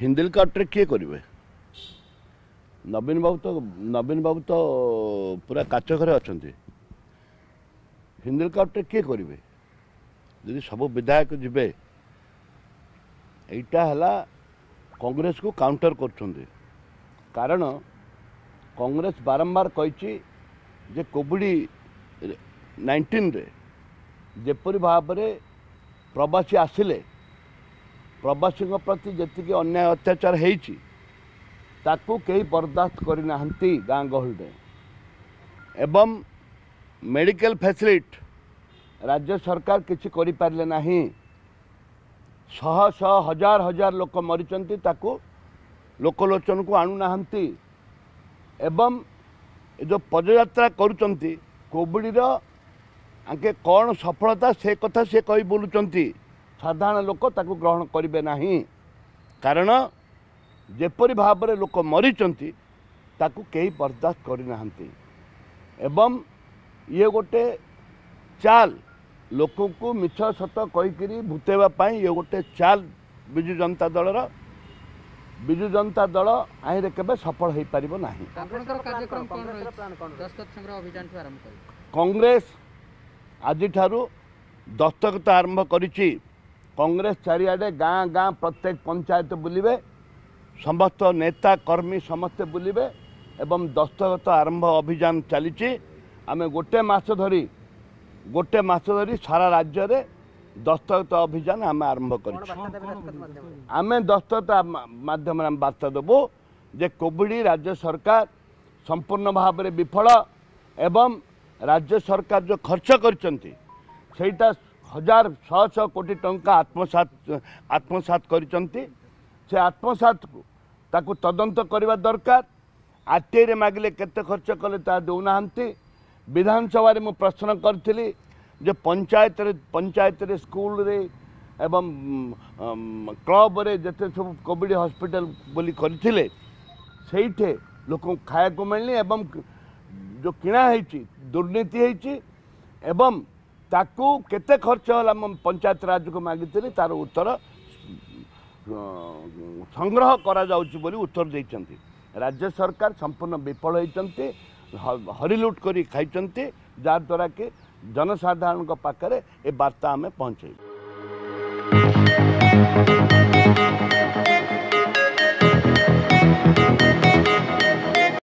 हिंदिलकट्रे किए करेंगे नवीन बाबू तो पूरा काच घर अच्छा हिंदिलकट्रे किए करेंगे जी सब विधायक जी यहाँ कांग्रेस को काउंटर कारण कांग्रेस बारंबार कही जे कोविड-19 रे जेपरी भाव में प्रवासी आसिले प्रवासी प्रति जी अन्याय अत्याचार होती कई बर्दाश्त करना गाँ गहल एवं मेडिकल फैसिलिटी राज्य सरकार किसी करें ना शह शह हजार हजार लोक मरीचंती लोकलोचन को आणुना एवं जो पदयात्रा करुँच कोविडर आंके कौन सफलता से कथा से कही बोलुंच साधारण लोक ताकू ग्रहण करें ना कारण जेपरी भाव में लोक मरीचंती कई बर्दाश्त करना एवं ये गोटे चाल लोक को मिछ सत कहीकि भूतेवाई ये गोटे चाल बिजु जनता दल आईने के सफल हो पार ना कांग्रेस आज ठारू दस्तखत आरंभ करिछि कांग्रेस चारियाडे गाँ गाँ प्रत्येक पंचायत बुलिबे समस्त नेता कर्मी समस्ते बुलिबे एवं दस्तखत आरंभ अभियान चलिछि आमे गोटे मास धरी सारा राज्य रे दस्तखत अभियान आम आरंभ करें दस्तखत मध्यम वार्ता देवु जे कोविड राज्य सरकार संपूर्ण भाव में विफल एवं राज्य सरकार जो खर्च कर हजार शह शह कोटी टंका आत्मसात कर आत्मसात को तदंत करने दरकार आरटीआई मागिले केते खर्च कले देना विधानसभा में प्रश्न करी जो पंचायत रे स्कूल रे एवं क्लब रे जिते सब कोविड हॉस्पिटल बोली करथिले सेठे लोक खाया को मिलनी एवं जो किणा होती दुर्नीति होती एवं ताकू केते खर्च होला पंचायत राज को मागिते तार उत्तर संग्रह करा जाउची बोली उत्तर देइछंती राज्य सरकार संपूर्ण विफल होइछंती हरिलुट करी खाइछंती जार द्वारा के जनसाधारण पाखे ए वार्ता आम पहुँचे।